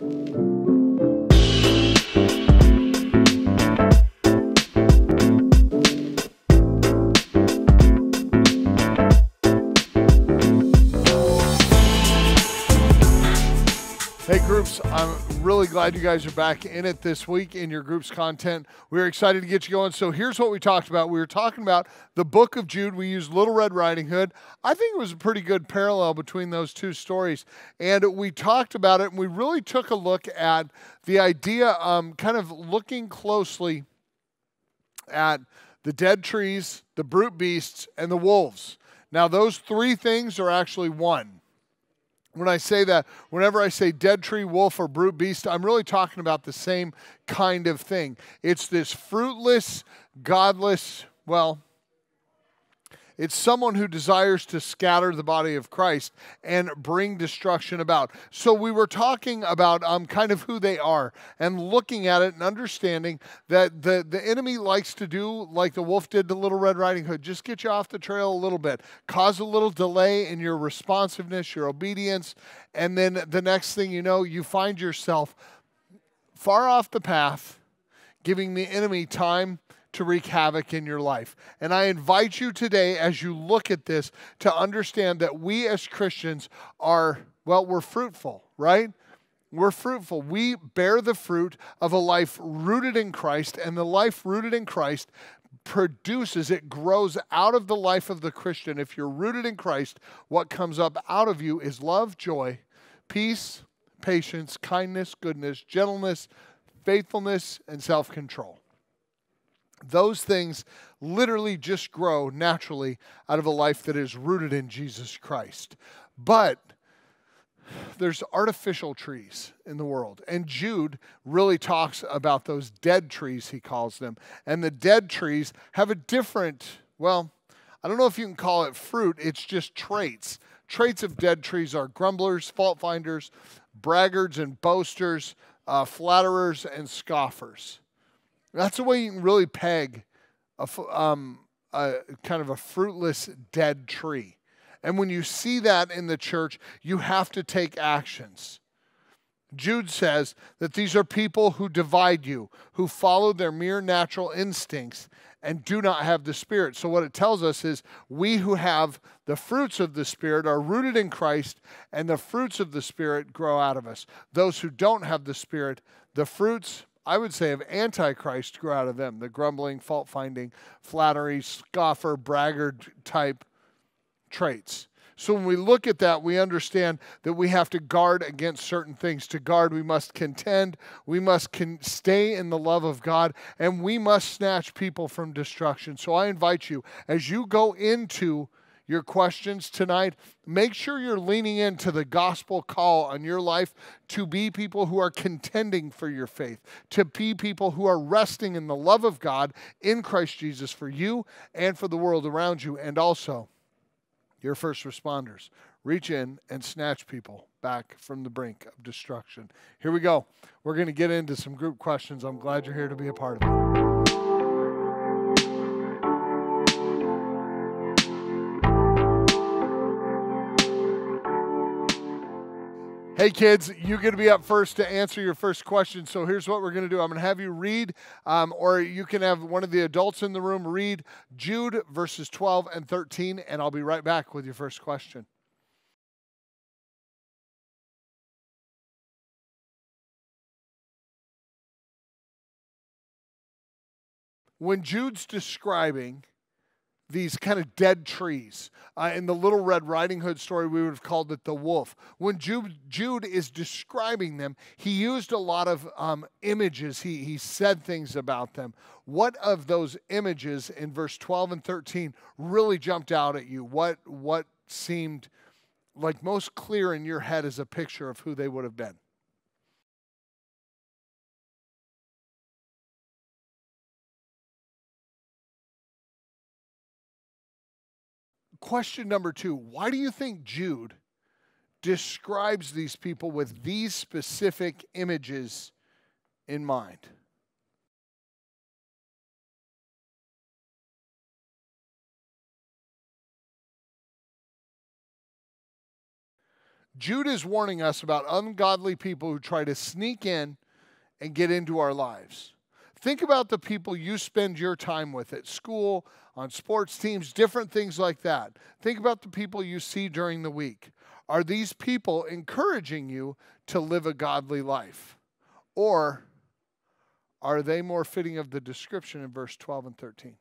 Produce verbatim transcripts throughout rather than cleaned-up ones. Hey groups, I'm really glad you guys are back in it this week in your groups content. We're excited to get you going. So here's what we talked about. We were talking about the book of Jude. We used Little Red Riding Hood. I think it was a pretty good parallel between those two stories. And we talked about it, and we really took a look at the idea, um, kind of looking closely at the dead trees, the brute beasts, and the wolves. Now those three things are actually one. When I say that, whenever I say dead tree, wolf, or brute beast, I'm really talking about the same kind of thing. It's this fruitless, godless, well, it's someone who desires to scatter the body of Christ and bring destruction about. So we were talking about um, kind of who they are and looking at it and understanding that the, the enemy likes to do like the wolf did to Little Red Riding Hood, just get you off the trail a little bit, cause a little delay in your responsiveness, your obedience, and then the next thing you know, you find yourself far off the path, giving the enemy time to wreak havoc in your life. And I invite you today, as you look at this, to understand that we as Christians are, well, we're fruitful, right? We're fruitful. We bear the fruit of a life rooted in Christ, and the life rooted in Christ produces, it grows out of the life of the Christian. If you're rooted in Christ, what comes up out of you is love, joy, peace, patience, kindness, goodness, gentleness, faithfulness, and self-control. Those things literally just grow naturally out of a life that is rooted in Jesus Christ. But there's artificial trees in the world. And Jude really talks about those dead trees, he calls them. And the dead trees have a different, well, I don't know if you can call it fruit. It's just traits. Traits of dead trees are grumblers, fault finders, braggarts and boasters, uh, flatterers and scoffers. That's the way you can really peg a, um, a kind of a fruitless dead tree. And when you see that in the church, you have to take actions. Jude says that these are people who divide you, who follow their mere natural instincts and do not have the Spirit. So what it tells us is we who have the fruits of the Spirit are rooted in Christ, and the fruits of the Spirit grow out of us. Those who don't have the Spirit, the fruits, I would say, of Antichrist grew out of them, the grumbling, fault-finding, flattery, scoffer, braggart-type traits. So when we look at that, we understand that we have to guard against certain things. To guard, we must contend, we must con stay in the love of God, and we must snatch people from destruction. So I invite you, as you go into your questions tonight, make sure you're leaning into the gospel call on your life to be people who are contending for your faith, to be people who are resting in the love of God in Christ Jesus for you and for the world around you, and also your first responders. Reach in and snatch people back from the brink of destruction. Here we go. We're going to get into some group questions. I'm glad you're here to be a part of it. Hey kids, you're going to be up first to answer your first question. So here's what we're going to do. I'm going to have you read, um, or you can have one of the adults in the room read Jude verses twelve and thirteen, and I'll be right back with your first question. When Jude's describing these kind of dead trees. Uh, in the Little Red Riding Hood story, we would have called it the wolf. When Jude, Jude is describing them, he used a lot of um, images. He, he said things about them. What of those images in verse twelve and thirteen really jumped out at you? What, what seemed like most clear in your head as a picture of who they would have been? Question number two, why do you think Jude describes these people with these specific images in mind? Jude is warning us about ungodly people who try to sneak in and get into our lives. Think about the people you spend your time with at school, on sports teams, different things like that. Think about the people you see during the week. Are these people encouraging you to live a godly life? Or are they more fitting of the description in verse twelve and thirteen?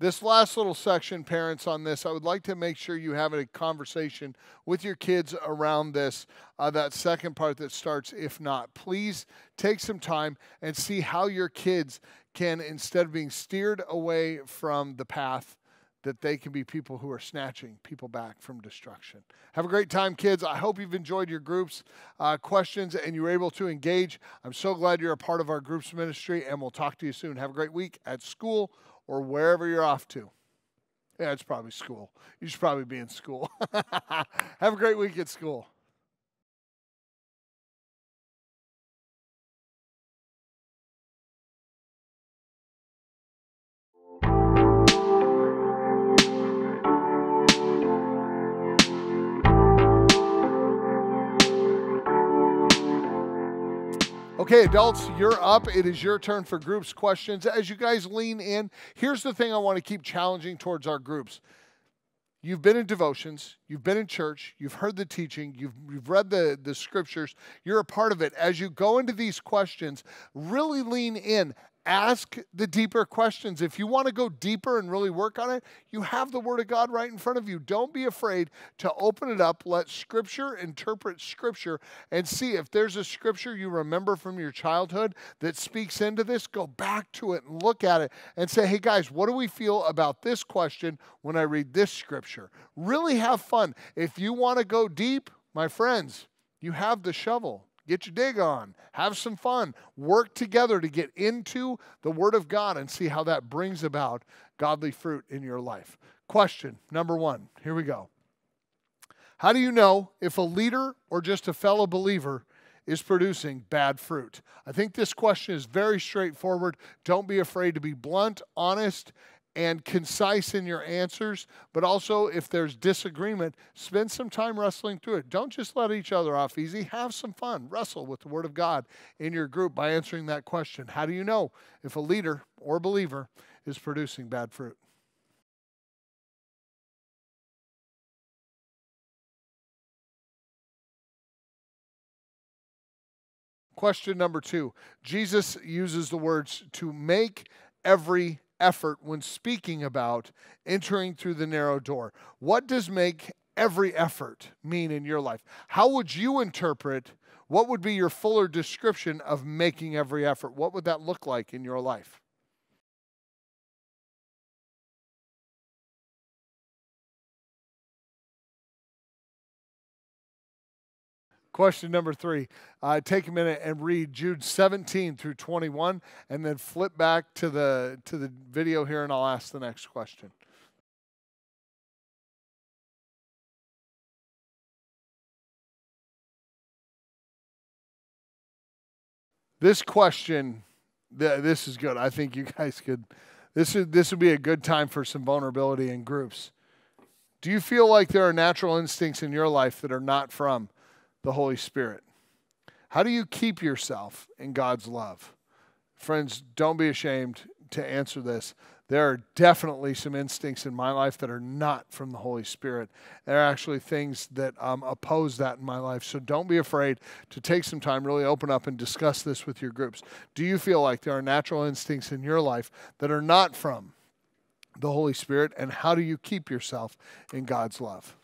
This last little section, parents, on this, I would like to make sure you have a conversation with your kids around this, uh, that second part that starts, if not. Please take some time and see how your kids can, instead of being steered away from the path, that they can be people who are snatching people back from destruction. Have a great time, kids. I hope you've enjoyed your group's uh, questions and you were able to engage. I'm so glad you're a part of our group's ministry, and we'll talk to you soon. Have a great week at school or wherever you're off to. Yeah, it's probably school. You should probably be in school. Have a great week at school. Okay, adults, you're up. It is your turn for groups questions. As you guys lean in, here's the thing I want to keep challenging towards our groups. You've been in devotions. You've been in church. You've heard the teaching. You've, you've read the, the scriptures. You're a part of it. As you go into these questions, really lean in. Ask the deeper questions. If you want to go deeper and really work on it, you have the Word of God right in front of you. Don't be afraid to open it up. Let Scripture interpret Scripture and see if there's a Scripture you remember from your childhood that speaks into this. Go back to it and look at it and say, hey guys, what do we feel about this question when I read this Scripture? Really have fun. If you want to go deep, my friends, you have the shovel. Get your dig on, have some fun, work together to get into the Word of God and see how that brings about godly fruit in your life. Question number one, here we go. How do you know if a leader or just a fellow believer is producing bad fruit? I think this question is very straightforward. Don't be afraid to be blunt, honest, and concise in your answers, but also if there's disagreement, spend some time wrestling through it. Don't just let each other off easy. Have some fun. Wrestle with the Word of God in your group by answering that question. How do you know if a leader or believer is producing bad fruit? Question number two. Jesus uses the words to make every effort when speaking about entering through the narrow door. What does make every effort mean in your life? How would you interpret, what would be your fuller description of making every effort? What would that look like in your life? Question number three, uh, take a minute and read Jude seventeen through twenty-one, and then flip back to the, to the video here, and I'll ask the next question. This question, th this is good. I think you guys could, this is, this would be a good time for some vulnerability in groups. Do you feel like there are natural instincts in your life that are not from the Holy Spirit? How do you keep yourself in God's love? Friends, don't be ashamed to answer this. There are definitely some instincts in my life that are not from the Holy Spirit. There are actually things that um, oppose that in my life. So don't be afraid to take some time, really open up and discuss this with your groups. Do you feel like there are natural instincts in your life that are not from the Holy Spirit? And how do you keep yourself in God's love?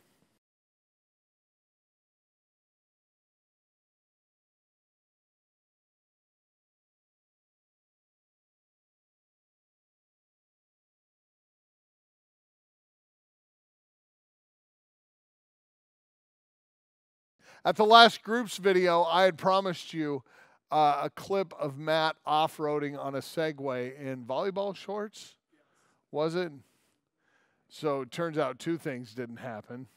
At the last group's video, I had promised you uh, a clip of Matt off-roading on a Segway in volleyball shorts, was it? So it turns out two things didn't happen.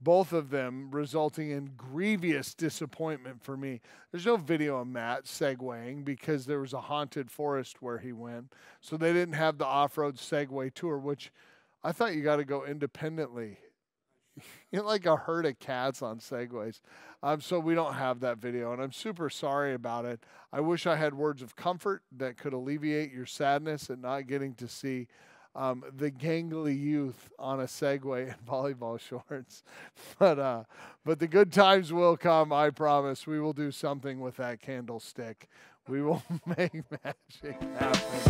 both of them resulting in grievous disappointment for me. There's no video of Matt segwaying because there was a haunted forest where he went. So they didn't have the off-road Segway tour, which I thought you got to go independently. You're like a herd of cats on Segways. Um, so we don't have that video, and I'm super sorry about it. I wish I had words of comfort that could alleviate your sadness at not getting to see Um, the gangly youth on a Segway and volleyball shorts. But uh, but the good times will come, I promise. We will do something with that candlestick. We will make magic happen.